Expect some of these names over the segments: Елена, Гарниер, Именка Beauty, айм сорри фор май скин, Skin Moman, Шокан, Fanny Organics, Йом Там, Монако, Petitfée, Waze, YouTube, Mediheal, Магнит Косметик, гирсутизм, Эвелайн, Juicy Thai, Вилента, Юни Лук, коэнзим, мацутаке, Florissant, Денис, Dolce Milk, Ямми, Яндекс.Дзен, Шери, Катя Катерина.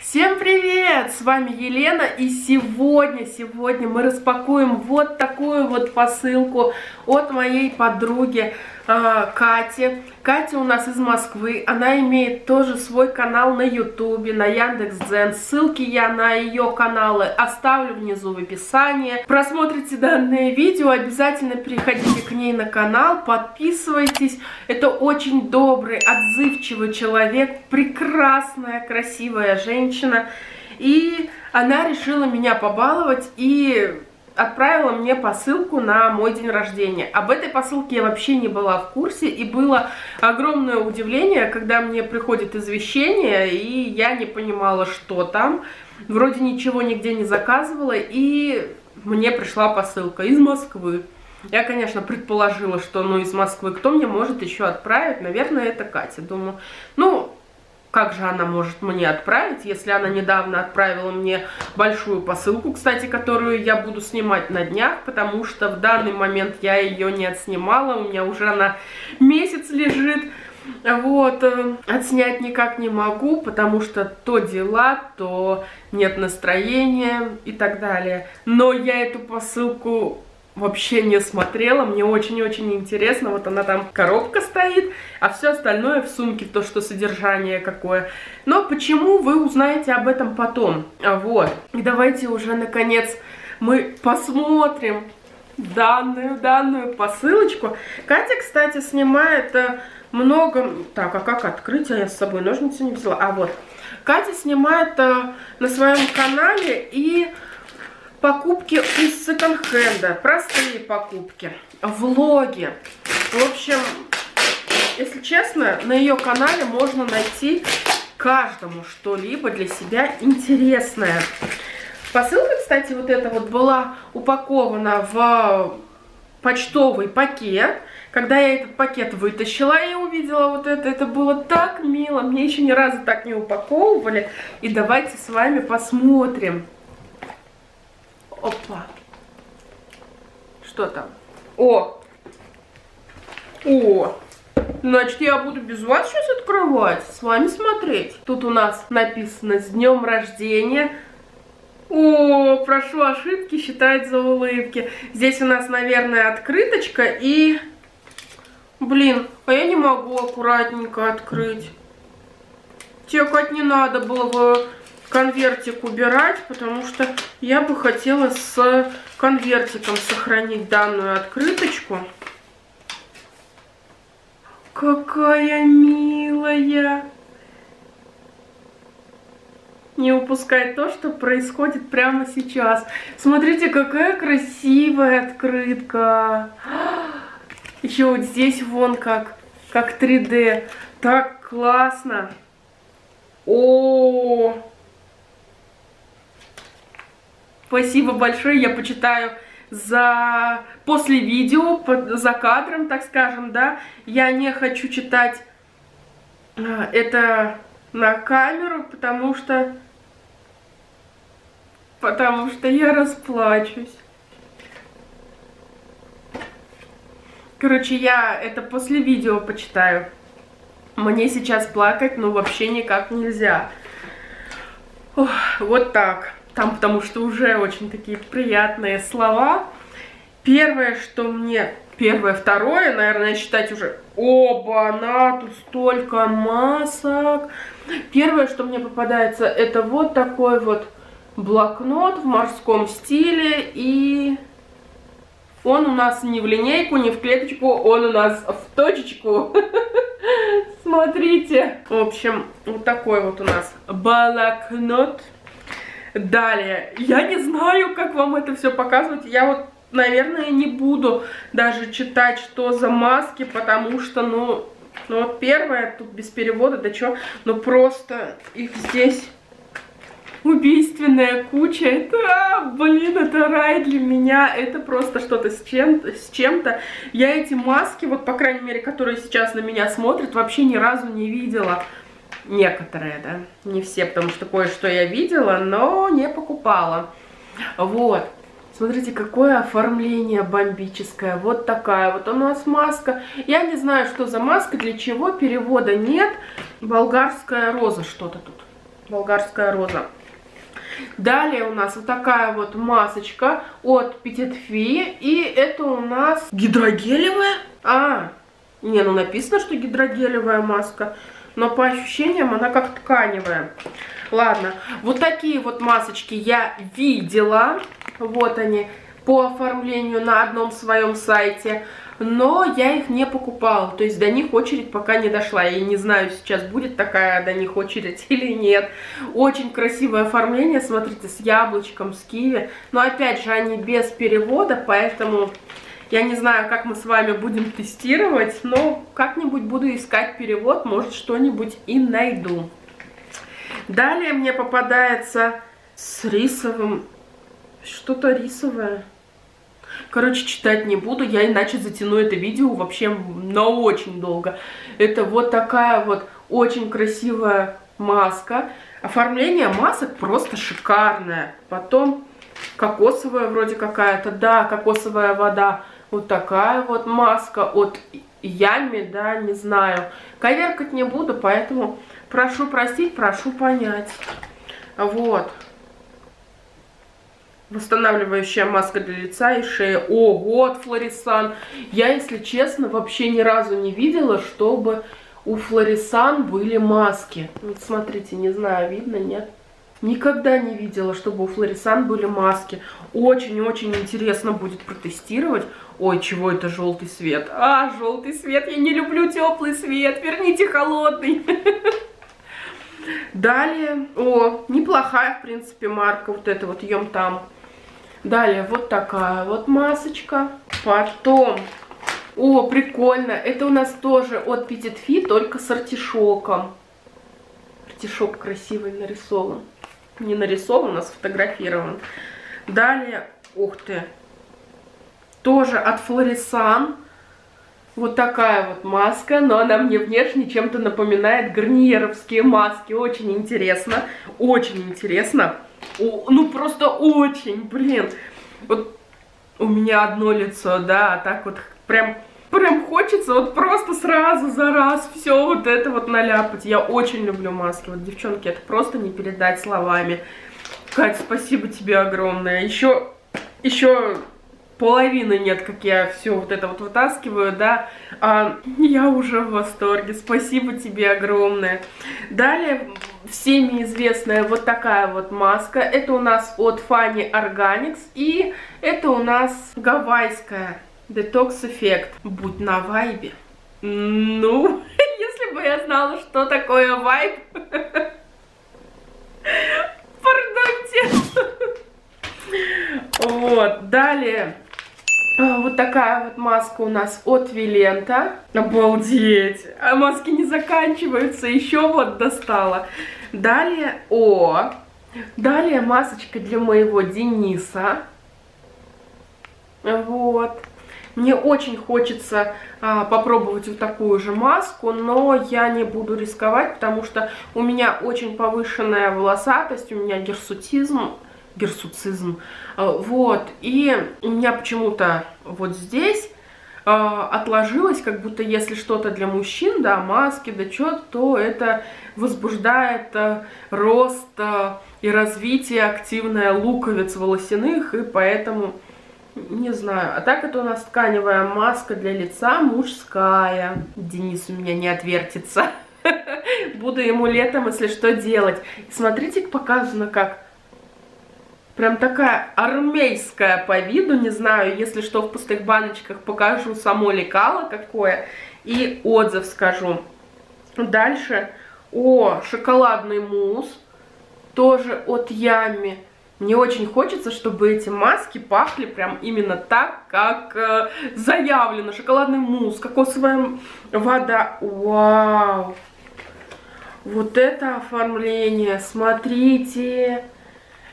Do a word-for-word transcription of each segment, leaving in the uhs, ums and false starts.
Всем привет! С вами Елена, и сегодня, сегодня мы распакуем вот такую вот посылку от моей подруги э, Кати. Катя у нас из Москвы, она имеет тоже свой канал на YouTube, на Яндекс.Дзен. Ссылки я на ее каналы оставлю внизу в описании. Просмотрите данное видео, обязательно переходите к ней на канал, подписывайтесь. Это очень добрый, отзывчивый человек, прекрасная, красивая женщина. И она решила меня побаловать и отправила мне посылку на мой день рождения. Об этой посылке я вообще не была в курсе, и было огромное удивление, когда мне приходит извещение, и я не понимала, что там. Вроде ничего нигде не заказывала, и мне пришла посылка из Москвы. Я, конечно, предположила, что ну из Москвы кто мне может еще отправить? Наверное, это Катя. Думаю, ну... как же она может мне отправить, если она недавно отправила мне большую посылку, кстати, которую я буду снимать на днях, потому что в данный момент я ее не отснимала, у меня уже она месяц лежит, вот, отснять никак не могу, потому что то дела, то нет настроения и так далее. Но я эту посылку вообще не смотрела, мне очень-очень интересно, вот она там, коробка стоит, а все остальное в сумке, то, что содержание какое. Но почему, вы узнаете об этом потом, вот. И давайте уже, наконец, мы посмотрим данную-данную посылочку. Катя, кстати, снимает много... Так, а как открыть? А я с собой ножницы не взяла. А вот. Катя снимает на своем канале и... покупки из секонд-хенда, простые покупки, влоги. В общем, если честно, на ее канале можно найти каждому что-либо для себя интересное. Посылка, кстати, вот эта вот была упакована в почтовый пакет. Когда я этот пакет вытащила и увидела вот это, это было так мило. Мне еще ни разу так не упаковывали. И давайте с вами посмотрим. Опа. Что там? О! О! Значит, я буду без вас сейчас открывать, с вами смотреть. Тут у нас написано «С днем рождения». О, прошу ошибки считать за улыбки. Здесь у нас, наверное, открыточка и... Блин, а я не могу аккуратненько открыть. Чекать не надо было бы... конвертик убирать, потому что я бы хотела с конвертиком сохранить данную открыточку. Какая милая! Не упускай то, что происходит прямо сейчас. Смотрите, какая красивая открытка! Еще вот здесь вон как, как три дэ. Так классно! О-о-о! Спасибо большое, я почитаю за... после видео, по... за кадром, так скажем, да. Я не хочу читать это на камеру, потому что... потому что я расплачусь. Короче, я это после видео почитаю. Мне сейчас плакать, ну, вообще никак нельзя. Ох, вот так. Там, потому что уже очень такие приятные слова. Первое, что мне... Первое, второе, наверное, считать уже... Оба-на, тут столько масок. Первое, что мне попадается, это вот такой вот блокнот в морском стиле. И он у нас не в линейку, не в клеточку, он у нас в точечку. Смотрите. В общем, вот такой вот у нас блокнот. Далее, я не знаю, как вам это все показывать, я вот, наверное, не буду даже читать, что за маски, потому что, ну, ну вот первое, тут без перевода, да чё, ну просто их здесь убийственная куча, это, а, блин, это рай для меня, это просто что-то с чем-то, с чем-то, я эти маски, вот, по крайней мере, которые сейчас на меня смотрят, вообще ни разу не видела. Некоторые, да, не все, потому что кое-что я видела, но не покупала. Вот, смотрите, какое оформление бомбическое, вот такая вот у нас маска. Я не знаю, что за маска, для чего, перевода нет. Болгарская роза что-то тут. болгарская роза. Далее у нас вот такая вот масочка от Petitfée. И это у нас гидрогелевая. А, не, ну написано, что гидрогелевая маска. Но по ощущениям она как тканевая. Ладно, вот такие вот масочки я видела. Вот они по оформлению на одном своем сайте. Но я их не покупала. То есть до них очередь пока не дошла. Я не знаю, сейчас будет такая до них очередь или нет. Очень красивое оформление. Смотрите, с яблочком, с киви. Но опять же, они без перевода. Поэтому я не знаю, как мы с вами будем тестировать. Но как-нибудь буду искать перевод. Может, что-нибудь и найду. Далее мне попадается с рисовым... Что-то рисовое. Короче, читать не буду, я иначе затяну это видео вообще на очень долго. Это вот такая вот очень красивая маска. Оформление масок просто шикарное. Потом кокосовая вроде какая-то, да, кокосовая вода. Вот такая вот маска от Ямми, да, не знаю. Коверкать не буду, поэтому прошу простить, прошу понять. Вот. Восстанавливающая маска для лица и шеи. Ого, от Florissant. Я, если честно, вообще ни разу не видела, чтобы у Florissant были маски. Вот смотрите, не знаю, видно, нет? Никогда не видела, чтобы у Florissant были маски. Очень-очень интересно будет протестировать. Ой, чего это желтый свет? А, желтый свет, я не люблю теплый свет. Верните холодный. Далее, о, неплохая, в принципе, марка. Вот это вот Йом Там. Далее вот такая вот масочка. Потом, о, прикольно, это у нас тоже от Petitfée, только с артишоком. Артишок красивый нарисован. Не нарисован, а сфотографирован. Далее, ух ты, тоже от Florissant. Вот такая вот маска, но она мне внешне чем-то напоминает гарниеровские маски. Очень интересно, очень интересно. О, ну просто очень, блин. Вот у меня одно лицо, да, а так вот прям, прям хочется вот просто сразу за раз все вот это вот наляпать. Я очень люблю маски. Вот, девчонки, это просто не передать словами. Кать, спасибо тебе огромное. Еще, еще... Половины нет, как я все вот это вот вытаскиваю, да, а я уже в восторге, спасибо тебе огромное. Далее, всеми известная вот такая вот маска, это у нас от Fanny Organics, и это у нас гавайская Detox Effect, будь на вайбе. Ну, если бы я знала, что такое вайб, пардонте. Вот, далее... Вот такая вот маска у нас от Вилента. Обалдеть! А маски не заканчиваются, еще вот достала. Далее, о! Далее масочка для моего Дениса. Вот. Мне очень хочется а, попробовать вот такую же маску, но я не буду рисковать, потому что у меня очень повышенная волосатость, у меня гирсутизм. Гирсуцизм. Вот. И у меня почему-то вот здесь э, отложилось, как будто если что-то для мужчин, да, маски, да что, то это возбуждает э, рост э, и развитие активное луковиц волосяных, и поэтому, не знаю. А так это у нас тканевая маска для лица мужская. Денис у меня не отвертится. Буду ему летом, если что, делать. Смотрите, показано как. Прям такая армейская по виду, не знаю, если что, в пустых баночках покажу само лекало какое и отзыв скажу. Дальше, о, шоколадный мусс, тоже от Ямми. Мне очень хочется, чтобы эти маски пахли прям именно так, как э, заявлено. Шоколадный мусс, кокосовая вода, вау! Вот это оформление, смотрите!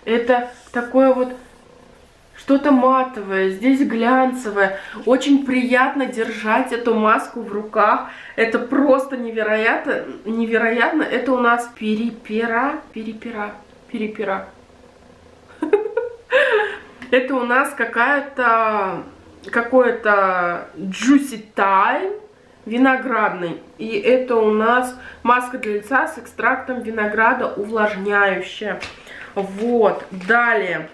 Это такое вот что-то матовое, здесь глянцевое. Очень приятно держать эту маску в руках. Это просто невероятно. Невероятно. Это у нас перепера. Перепера. Перепера. Это у нас какая-то... Какое-то Juicy Thai. виноградный. И это у нас маска для лица с экстрактом винограда, увлажняющая. Вот, далее.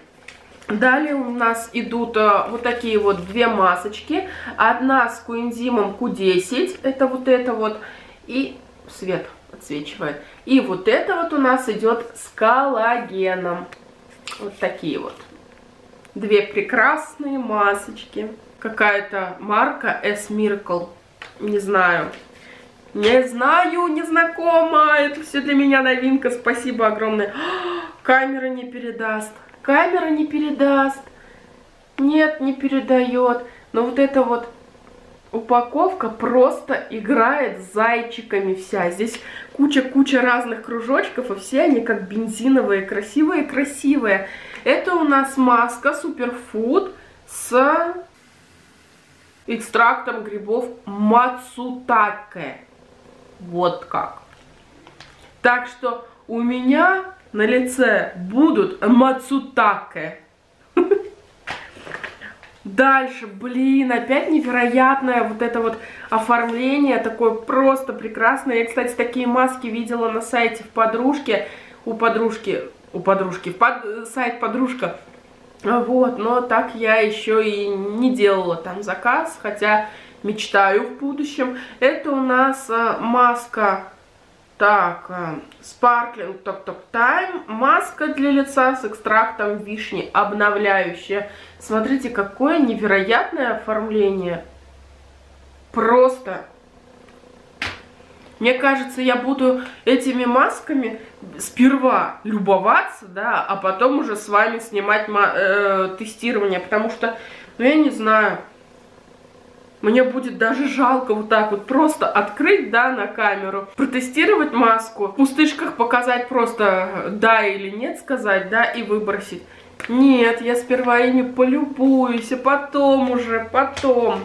Далее у нас идут а, вот такие вот две масочки. Одна с коэнзимом ку десять, это вот это вот, и свет отсвечивает. И вот это вот у нас идет с коллагеном. Вот такие вот. Две прекрасные масочки. Какая-то марка эс Miracle. Не знаю. Не знаю, не знакома. Это все для меня новинка. Спасибо огромное. О, камера не передаст. Камера не передаст. Нет, не передает. Но вот эта вот упаковка просто играет с зайчиками вся. Здесь куча-куча разных кружочков, и все они как бензиновые, красивые-красивые. Это у нас маска Superfood с экстрактом грибов мацутаке. Вот как. Так что у меня на лице будут мацутаке. Дальше, блин, опять невероятное вот это вот оформление, такое просто прекрасное. Я, кстати, такие маски видела на сайте в подружке, у подружки, у подружки, в под... сайт подружка. Вот, но так я еще и не делала там заказ, хотя мечтаю в будущем. Это у нас маска, так, Sparkling Talk Talk Time, маска для лица с экстрактом вишни, обновляющая. Смотрите, какое невероятное оформление. Просто. Мне кажется, я буду этими масками сперва любоваться, да, а потом уже с вами снимать э, тестирование, потому что, ну, я не знаю, мне будет даже жалко вот так вот просто открыть, да, на камеру, протестировать маску, в пустышках показать просто да или нет, сказать да и выбросить. Нет, я сперва ими полюбуюсь, а потом уже, потом...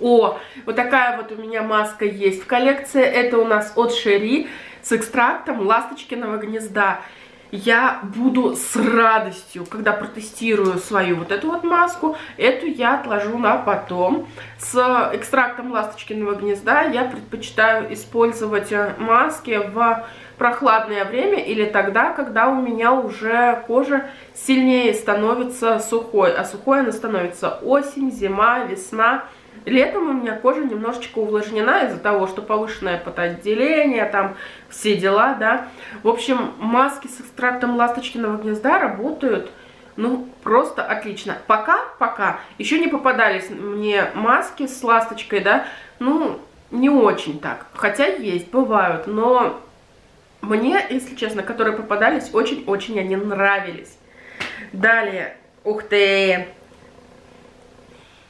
О, вот такая вот у меня маска есть в коллекции. Это у нас от Шери с экстрактом ласточкиного гнезда. Я буду с радостью, когда протестирую свою вот эту вот маску, эту я отложу на потом. С экстрактом ласточкиного гнезда я предпочитаю использовать маски в прохладное время или тогда, когда у меня уже кожа сильнее становится сухой. А сухой она становится осень, зима, весна. Летом у меня кожа немножечко увлажнена из-за того, что повышенное потоотделение, там все дела, да. В общем, маски с экстрактом ласточкиного гнезда работают, ну, просто отлично. Пока, пока, еще не попадались мне маски с ласточкой, да, ну, не очень так. Хотя есть, бывают, но мне, если честно, которые попадались, очень-очень они нравились. Далее, ух ты!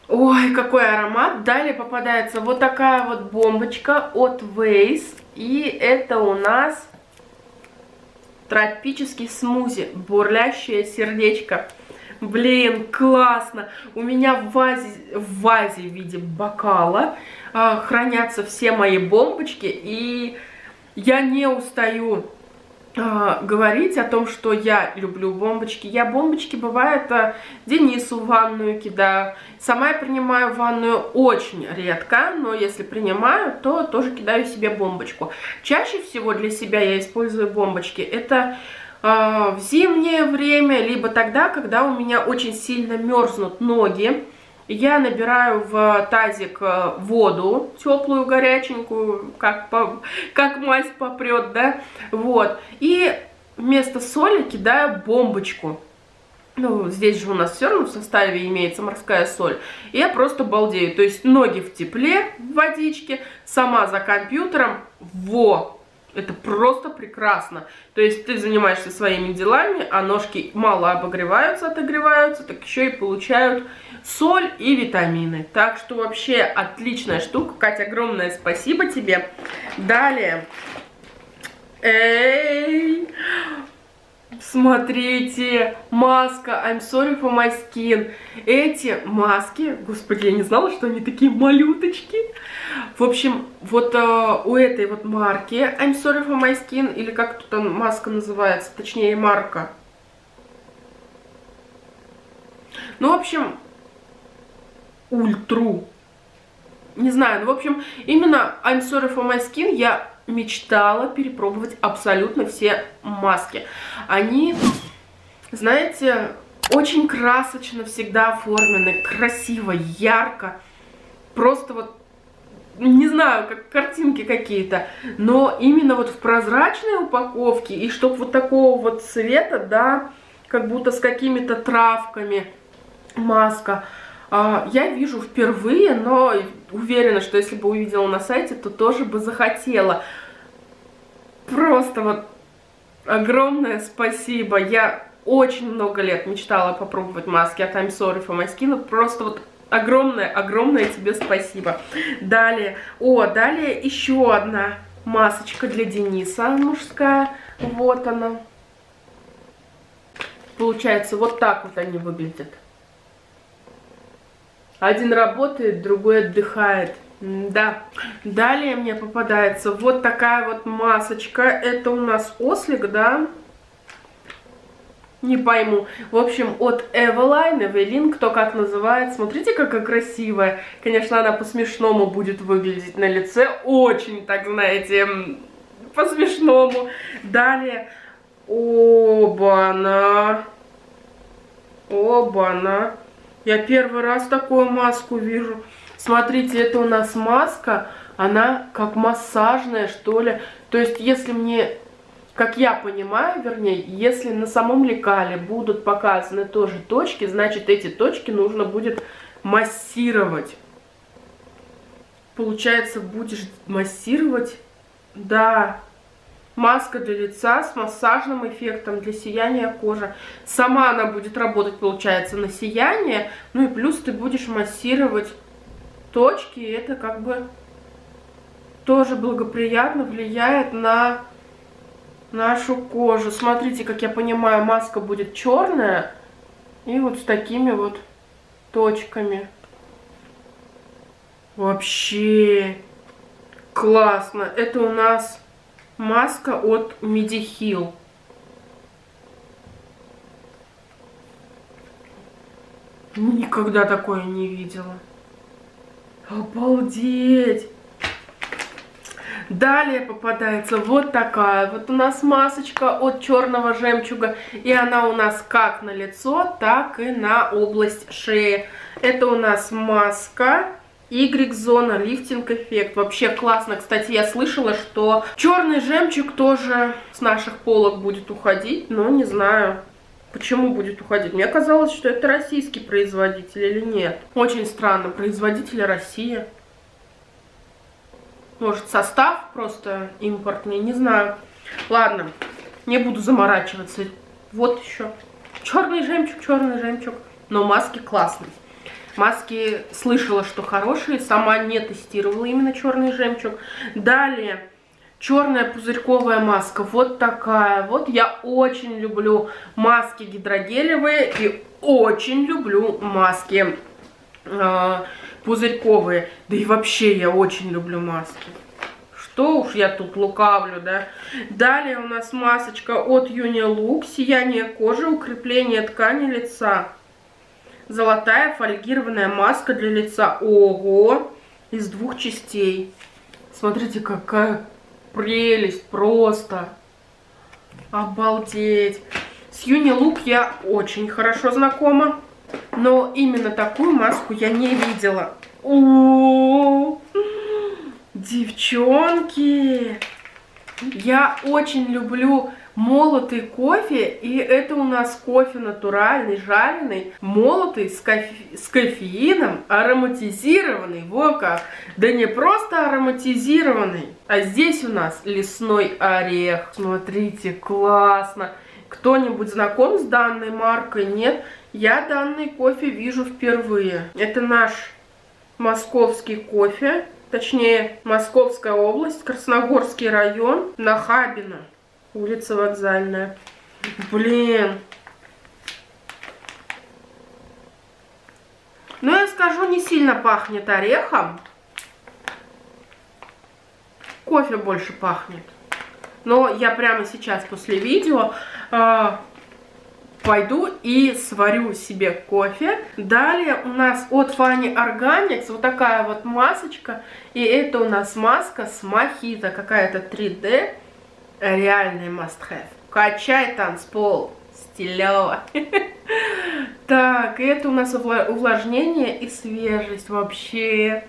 Ой, какой аромат. Далее попадается вот такая вот бомбочка от Waze. И это у нас тропический смузи, бурлящее сердечко. Блин, классно. У меня в вазе, в вазе в виде бокала э, хранятся все мои бомбочки. И я не устаю говорить о том, что я люблю бомбочки. Я бомбочки, бывает, Денису в ванную кидаю. Сама я принимаю ванную очень редко, но если принимаю, то тоже кидаю себе бомбочку. Чаще всего для себя я использую бомбочки. Это э, в зимнее время, либо тогда, когда у меня очень сильно мерзнут ноги. Я набираю в тазик воду, теплую, горяченькую, как, по, как масть попрет, да, вот. И вместо соли кидаю бомбочку. Ну, здесь же у нас все равно в составе имеется морская соль. И я просто балдею. То есть ноги в тепле, в водичке, сама за компьютером, во! Это просто прекрасно. То есть ты занимаешься своими делами, а ножки мало обогреваются, отогреваются, так еще и получают соль и витамины. Так что вообще отличная штука. Катя, огромное спасибо тебе. Далее. Эй! Смотрите, маска I'm sorry for my skin. Эти маски, господи, я не знала, что они такие малюточки. В общем, вот э, у этой вот марки I'm sorry for my skin, или как тут там маска называется, точнее марка. Ну, в общем, ультру. не знаю, ну, в общем, именно I'm Sorry For My Skin я мечтала перепробовать абсолютно все маски. Они, знаете, очень красочно всегда оформлены, красиво, ярко, просто вот, не знаю, как картинки какие-то, но именно вот в прозрачной упаковке, и чтоб вот такого вот цвета, да, как будто с какими-то травками маска, я вижу впервые, но уверена, что если бы увидела на сайте, то тоже бы захотела. Просто вот огромное спасибо. Я очень много лет мечтала попробовать маски от I'm Sorry For My Skin. Просто вот огромное-огромное тебе спасибо. Далее. О, далее еще одна масочка для Дениса мужская. Вот она. Получается, вот так вот они выглядят. Один работает, другой отдыхает. Да. Далее мне попадается вот такая вот масочка. Это у нас ослик, да? Не пойму. В общем, от Эвелайн, Эвелин, кто как называет. Смотрите, какая красивая. Конечно, она по-смешному будет выглядеть на лице. Очень, так знаете, по-смешному. Далее. Оба-на. Оба-на. Я первый раз такую маску вижу. Смотрите, это у нас маска, она как массажная, что ли. То есть, если мне, как я понимаю, вернее, если на самом лекале будут показаны тоже точки, значит, эти точки нужно будет массировать. Получается, будешь массировать, да. Маска для лица с массажным эффектом для сияния кожи. Сама она будет работать, получается, на сияние. Ну и плюс ты будешь массировать точки. И это как бы тоже благоприятно влияет на нашу кожу. Смотрите, как я понимаю, маска будет черная. И вот с такими вот точками. Вообще классно. Это у нас маска от Mediheal. Никогда такое не видела. Обалдеть! Далее попадается вот такая вот у нас масочка от черного жемчуга. И она у нас как на лицо, так и на область шеи. Это у нас маска Y-зона, лифтинг-эффект. Вообще классно. Кстати, я слышала, что черный жемчуг тоже с наших полок будет уходить, но не знаю, почему будет уходить. Мне казалось, что это российский производитель или нет. Очень странно. Производитель Россия. Может, состав просто импортный, не знаю. Ладно, не буду заморачиваться. Вот еще. Черный жемчуг, черный жемчуг. Но маски классные. Маски слышала, что хорошие, сама не тестировала именно черный жемчуг. Далее, черная пузырьковая маска, вот такая вот. Я очень люблю маски гидрогелевые и очень люблю маски э, пузырьковые. Да и вообще я очень люблю маски. Что уж я тут лукавлю, да. Далее у нас масочка от Юни Лук, сияние кожи, укрепление ткани лица. Золотая фольгированная маска для лица. Ого! Из двух частей. Смотрите, какая прелесть просто. Обалдеть. С Юни Лук я очень хорошо знакома. Но именно такую маску я не видела. О-о-о! Девчонки! Я очень люблю молотый кофе, и это у нас кофе натуральный, жареный, молотый, с, кофе... с кофеином, ароматизированный, во как. Да не просто ароматизированный, а здесь у нас лесной орех. Смотрите, классно. Кто-нибудь знаком с данной маркой? Нет? Я данный кофе вижу впервые. Это наш московский кофе, точнее, Московская область, Красногорский район, Нахабино. Улица Вокзальная. Блин. Ну, я скажу, не сильно пахнет орехом. Кофе больше пахнет. Но я прямо сейчас после видео э, пойду и сварю себе кофе. Далее у нас от Fanny Organics вот такая вот масочка. И это у нас маска с мохито. Какая-то три дэ. Реальный must have. Качай танцпол. Стилево. Так, это у нас увлажнение и свежесть. Вообще,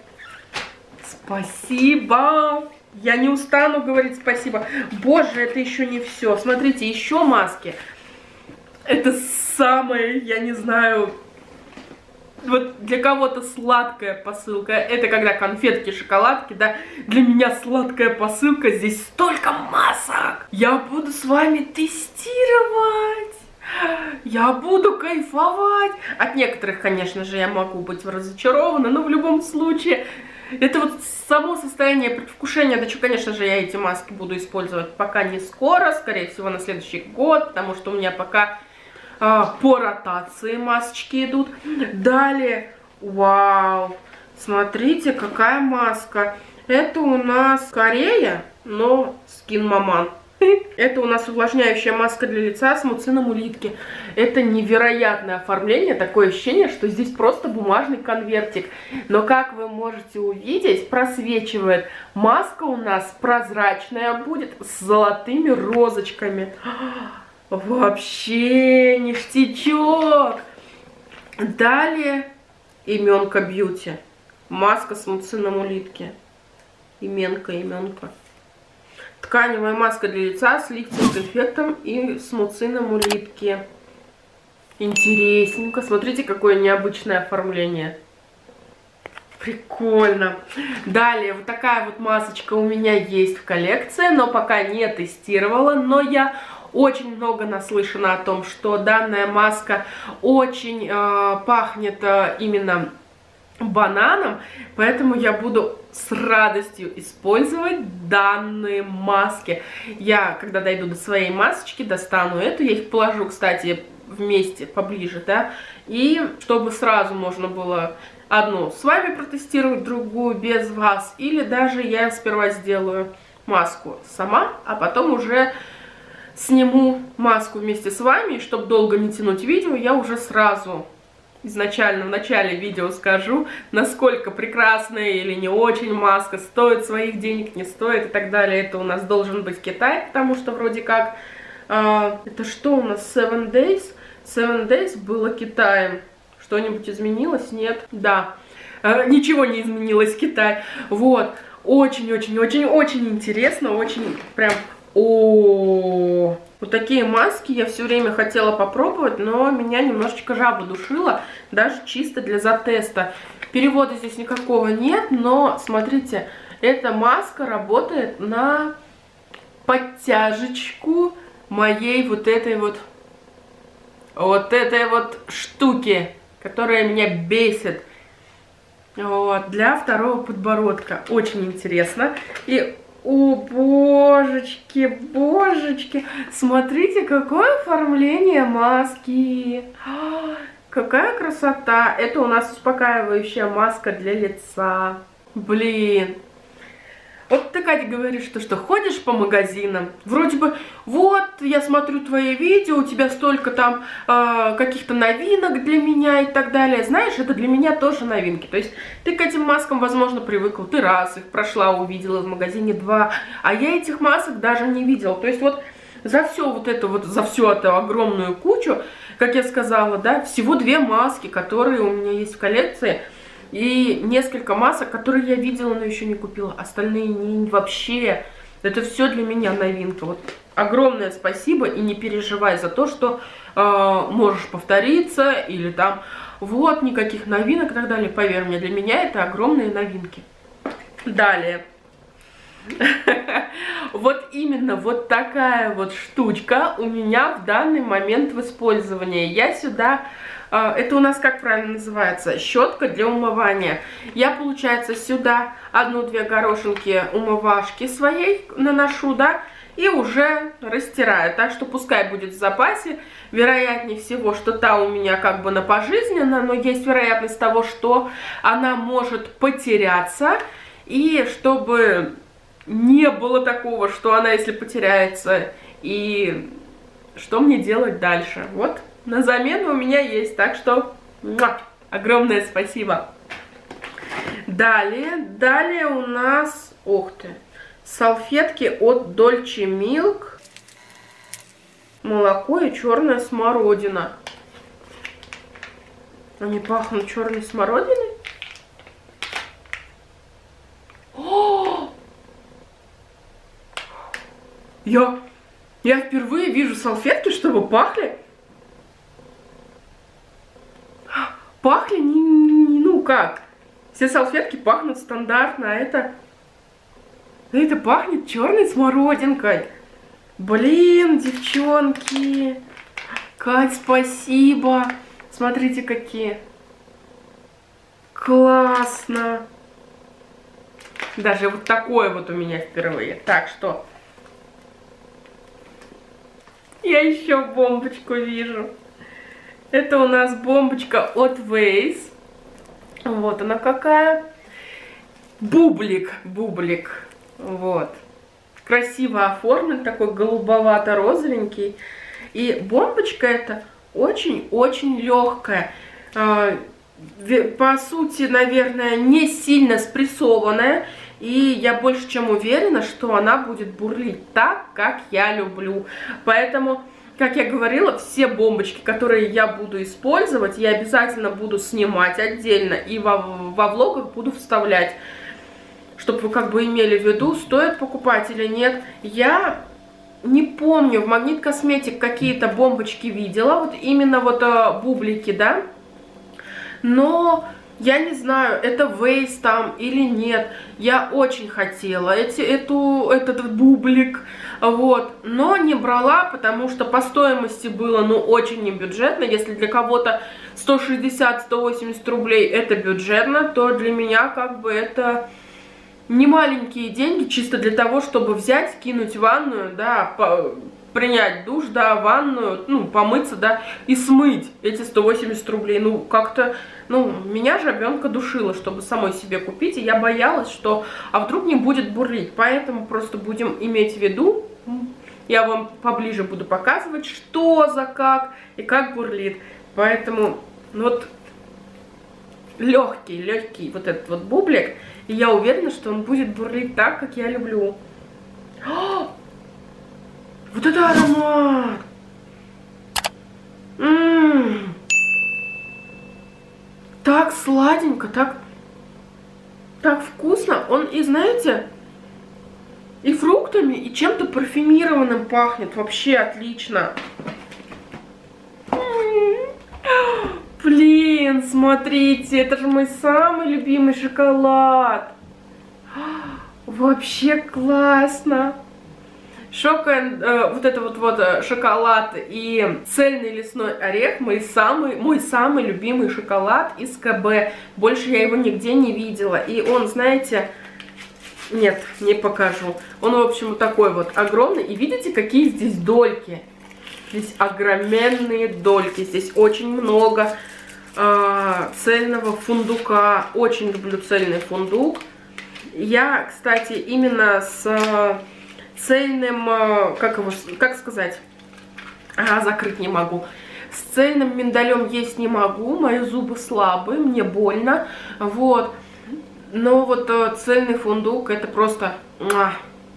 спасибо. Я не устану говорить спасибо. Боже, это еще не все. Смотрите, еще маски. Это самое, я не знаю, вот для кого-то сладкая посылка. Это когда конфетки, шоколадки, да. Для меня сладкая посылка. Здесь столько масок. Я буду с вами тестировать. Я буду кайфовать. От некоторых, конечно же, я могу быть разочарована, но в любом случае... Это вот само состояние предвкушения, да что, конечно же, я эти маски буду использовать пока не скоро, скорее всего, на следующий год, потому что у меня пока э, по ротации масочки идут. Далее, вау, смотрите, какая маска. Это у нас Корея, но Skin Moman. Это у нас увлажняющая маска для лица с муцином улитки. Это невероятное оформление. Такое ощущение, что здесь просто бумажный конвертик. Но, как вы можете увидеть, просвечивает. Маска у нас прозрачная будет с золотыми розочками. Вообще ништячок. Далее Именка Beauty. Маска с муцином улитки. Именка, именка. Тканевая маска для лица с лифтинг-эффектом и с муцином улитки. Интересненько. Смотрите, какое необычное оформление. Прикольно. Далее, вот такая вот масочка у меня есть в коллекции, но пока не тестировала. Но я очень много наслышана о том, что данная маска очень э, пахнет э, именно... бананом, поэтому я буду с радостью использовать данные маски. Я, когда дойду до своей масочки, достану эту, я их положу, кстати, вместе, поближе, да, и чтобы сразу можно было одну с вами протестировать, другую без вас, или даже я сперва сделаю маску сама, а потом уже сниму маску вместе с вами, и чтобы долго не тянуть видео, я уже сразу... Изначально в начале видео скажу, насколько прекрасная или не очень маска, стоит своих денег, не стоит и так далее. Это у нас должен быть Китай, потому что вроде как... Э, это что у нас? семь days? семь days было Китаем. Что-нибудь изменилось? Нет. Да. Э, ничего не изменилось, Китай. Вот. Очень-очень-очень-очень интересно. Очень прям... О-о-о-о. Вот такие маски я все время хотела попробовать, но меня немножечко жаба душила, даже чисто для затеста. Перевода здесь никакого нет, но смотрите, эта маска работает на подтяжечку моей вот этой вот, вот этой вот штуки, которая меня бесит. Вот, для второго подбородка. Очень интересно. И... О, божечки, божечки, смотрите, какое оформление маски, а, какая красота, это у нас успокаивающая маска для лица, блин, вот ты, Катя, говоришь, что, что ходишь по магазинам, вроде бы, вот, я смотрю твои видео, у тебя столько там э, каких-то новинок для меня и так далее, знаешь, это для меня тоже новинки, то есть ты к этим маскам, возможно, привыкла, ты раз их прошла, увидела в магазине, два, а я этих масок даже не видела, то есть вот за все вот это вот, за всю эту огромную кучу, как я сказала, да, всего две маски, которые у меня есть в коллекции, и несколько масок, которые я видела, но еще не купила. Остальные не, вообще. Это все для меня новинка. Вот огромное спасибо и не переживай за то, что э, можешь повториться или там вот никаких новинок и так далее. Поверь мне, для меня это огромные новинки. Далее. Вот именно вот такая вот штучка у меня в данный момент в использовании. Я сюда... Это у нас, как правильно называется, щетка для умывания. Я, получается, сюда одну-две горошинки умывашки своей наношу, да, и уже растираю. Так что пускай будет в запасе. Вероятнее всего, что та у меня как бы на пожизненно, но есть вероятность того, что она может потеряться. И чтобы не было такого, что она, если потеряется, и что мне делать дальше? Вот. на замену у меня есть. Так что муа, огромное спасибо. Далее, далее у нас, ух ты, салфетки от Dolce Milk. Молоко и черная смородина. Они пахнут черной смородиной. О! Я, я впервые вижу салфетки, чтобы пахли. Пахли не, не, ну как. Все салфетки пахнут стандартно, а это, это пахнет черной смородинкой. Блин, девчонки. Кать, спасибо. Смотрите, какие. Классно. Даже вот такое вот у меня впервые. Так что. Я еще бомбочку вижу. Это у нас бомбочка от Waze. Вот она какая. Бублик, бублик. Вот. Красиво оформлен, такой голубовато-розовенький. И бомбочка эта очень-очень легкая. По сути, наверное, не сильно спрессованная. И я больше чем уверена, что она будет бурлить так, как я люблю. Поэтому, как я говорила, все бомбочки, которые я буду использовать, я обязательно буду снимать отдельно и во, во влогах буду вставлять, чтобы вы как бы имели в виду, стоит покупать или нет. Я не помню, в Магнит Косметик какие-то бомбочки видела, вот именно вот э, бублики, да. Но я не знаю, это Waze там или нет. Я очень хотела эти, эту, этот бублик, вот. Но не брала, потому что по стоимости было, ну, очень небюджетно. Если для кого-то сто шестьдесят — сто восемьдесят рублей это бюджетно, то для меня как бы это... не маленькие деньги, чисто для того, чтобы взять, кинуть в ванную, да, по, принять душ, да, ванную, ну, помыться, да, и смыть эти сто восемьдесят рублей. Ну, как-то, ну, меня жабенка душила, чтобы самой себе купить, и я боялась, что, а вдруг не будет бурлить. Поэтому просто будем иметь в виду, я вам поближе буду показывать, что за как и как бурлит. Поэтому, ну, вот... легкий, легкий вот этот вот бублик. И я уверена, что он будет бурлить так, как я люблю. О! Вот это аромат! М-м-м! Так сладенько, так, так вкусно. Он и, знаете, и фруктами, и чем-то парфюмированным пахнет. Вообще отлично. Блин, смотрите, это же мой самый любимый шоколад. Вообще классно. Шокан, э, вот это вот, вот шоколад и цельный лесной орех, мой самый, мой самый любимый шоколад из ка бэ. Больше я его нигде не видела. И он, знаете, нет, не покажу. Он, в общем, вот такой вот огромный. И видите, какие здесь дольки. Здесь огроменные дольки, здесь очень много э, цельного фундука. Очень люблю цельный фундук. Я, кстати, именно с э, цельным, э, как его, как сказать, а, закрыть не могу. С цельным миндалем есть не могу, мои зубы слабые, мне больно. Вот. Но вот э, цельный фундук это просто,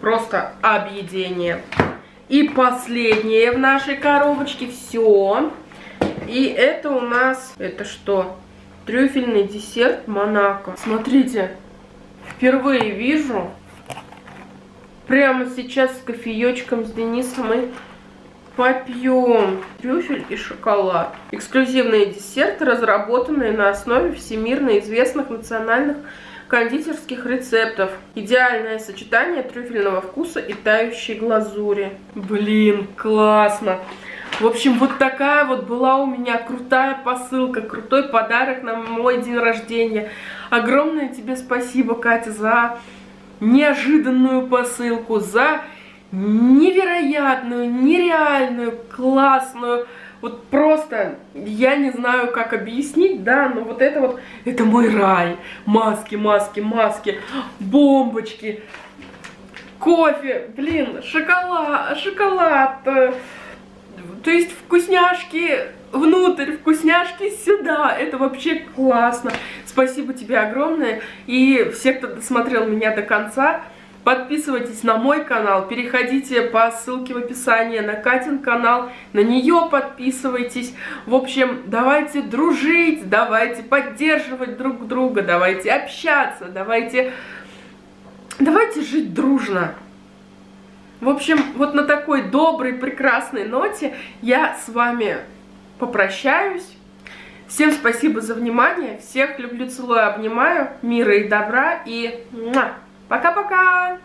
просто объедение. И последнее в нашей коробочке. Все. И это у нас... это что? Трюфельный десерт Монако. Смотрите. Впервые вижу. Прямо сейчас с кофеечком с Денисом мы попьем. Трюфель и шоколад. Эксклюзивные десерты, разработанные на основе всемирно известных национальных кондитерских рецептов. Идеальное сочетание трюфельного вкуса и тающей глазури. Блин, классно. В общем, вот такая вот была у меня крутая посылка, крутой подарок на мой день рождения. Огромное тебе спасибо, Катя, за неожиданную посылку, за невероятную, нереальную, классную. Вот просто, я не знаю, как объяснить, да, но вот это вот, это мой рай. Маски, маски, маски, бомбочки, кофе, блин, шоколад, шоколад, То есть вкусняшки внутрь, вкусняшки сюда. Это вообще классно. Спасибо тебе огромное. И все, кто досмотрел меня до конца, подписывайтесь на мой канал, переходите по ссылке в описании на Катин канал, на нее подписывайтесь. В общем, давайте дружить, давайте поддерживать друг друга, давайте общаться, давайте, давайте жить дружно. В общем, вот на такой доброй, прекрасной ноте я с вами попрощаюсь. Всем спасибо за внимание, всех люблю, целую, обнимаю, мира и добра и пока-пока!